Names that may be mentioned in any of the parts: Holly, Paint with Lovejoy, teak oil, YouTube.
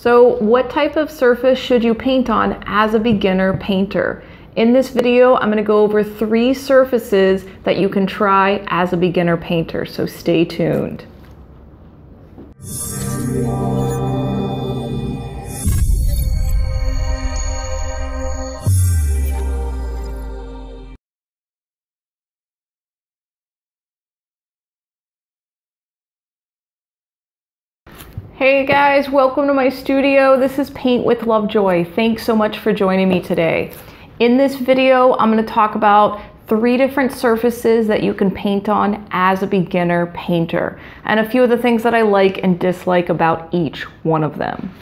So what type of surface should you paint on as a beginner painter? In this video, I'm going to go over 3 surfaces that you can try as a beginner painter, so stay tuned. Hey guys, welcome to my studio. This is Paint with Lovejoy. Thanks so much for joining me today. In this video, I'm going to talk about 3 different surfaces that you can paint on as a beginner painter, and a few of the things that I like and dislike about each one of them.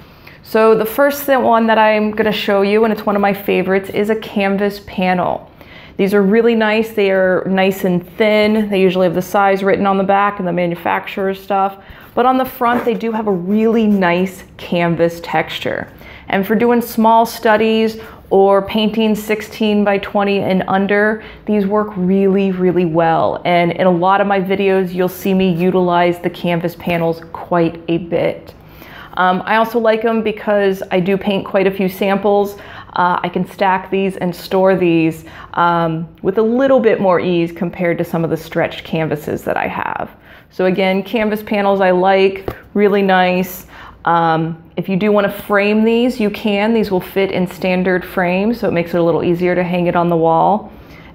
So the first one that I'm going to show you, and it's one of my favorites, is a canvas panel. These are really nice. They are nice and thin. They usually have the size written on the back and the manufacturer's stuff. But on the front, they do have a really nice canvas texture. And for doing small studies or painting 16 by 20 and under, these work really, really well. And in a lot of my videos, you'll see me utilize the canvas panels quite a bit. I also like them because I do paint quite a few samples. I can stack these and store these with a little bit more ease compared to some of the stretched canvases that I have. So again, canvas panels I like, really nice. If you do want to frame these, you can. These will fit in standard frames, so it makes it a little easier to hang it on the wall.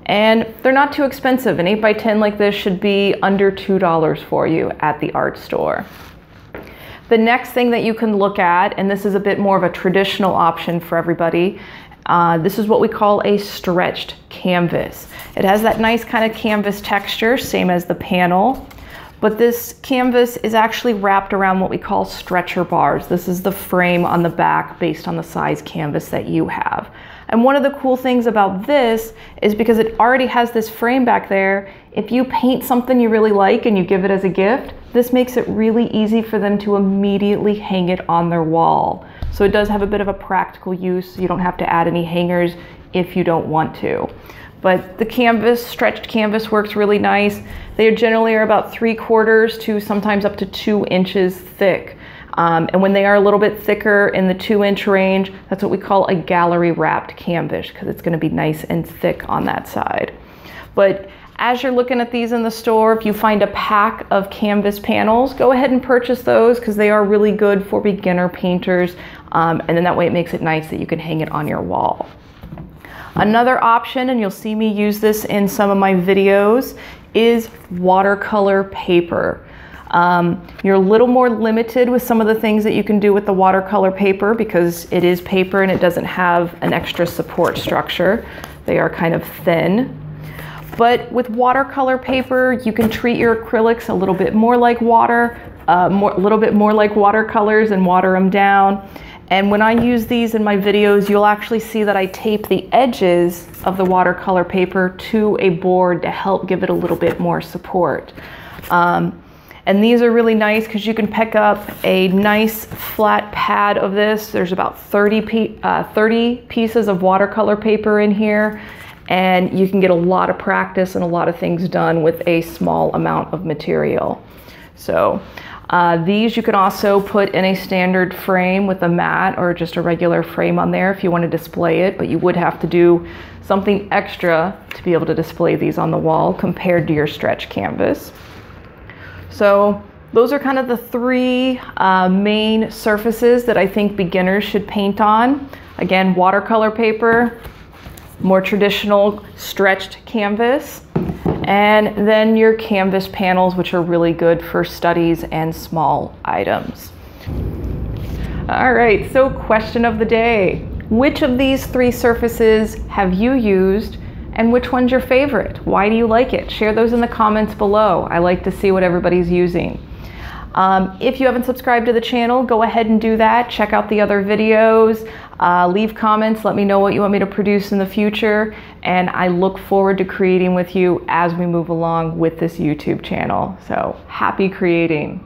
And they're not too expensive. An 8x10 like this should be under $2 for you at the art store. The next thing that you can look at, and this is a bit more of a traditional option for everybody, this is what we call a stretched canvas. It has that nice kind of canvas texture, same as the panel, but this canvas is actually wrapped around what we call stretcher bars. This is the frame on the back based on the size canvas that you have. And one of the cool things about this is because it already has this frame back there, if you paint something you really like and you give it as a gift, this makes it really easy for them to immediately hang it on their wall. So it does have a bit of a practical use. You don't have to add any hangers if you don't want to. But the canvas, stretched canvas, works really nice. They generally are about 3/4 to sometimes up to 2 inches thick. And when they are a little bit thicker in the 2-inch range, that's what we call a gallery wrapped canvas, because it's going to be nice and thick on that side. But as you're looking at these in the store, if you find a pack of canvas panels, go ahead and purchase those because they are really good for beginner painters. And then that way it makes it nice that you can hang it on your wall. Another option, and you'll see me use this in some of my videos, is watercolor paper. You're a little more limited with some of the things that you can do with the watercolor paper because it is paper and it doesn't have an extra support structure. They are kind of thin. But with watercolor paper, you can treat your acrylics a little bit more like water, a little bit more like watercolors, and water them down. And when I use these in my videos, you'll actually see that I tape the edges of the watercolor paper to a board to help give it a little bit more support. And these are really nice because you can pick up a nice flat pad of this. There's about 30 pieces of watercolor paper in here. And you can get a lot of practice and a lot of things done with a small amount of material. So these you can also put in a standard frame with a mat or just a regular frame on there if you want to display it, but you would have to do something extra to be able to display these on the wall compared to your stretch canvas. So those are kind of the 3 main surfaces that I think beginners should paint on. Again, watercolor paper, more traditional stretched canvas, and then your canvas panels, which are really good for studies and small items. All right, so question of the day. Which of these 3 surfaces have you used and which one's your favorite? Why do you like it? Share those in the comments below. I like to see what everybody's using. If you haven't subscribed to the channel, go ahead and do that. Check out the other videos, leave comments, let me know what you want me to produce in the future, and I look forward to creating with you as we move along with this YouTube channel. So happy creating.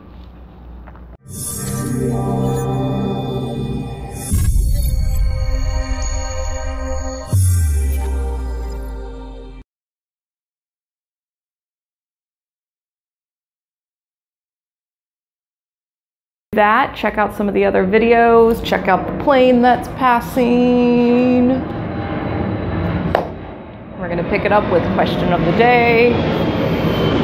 that. Check out some of the other videos. Check out the plane that's passing. We're gonna pick it up with question of the day.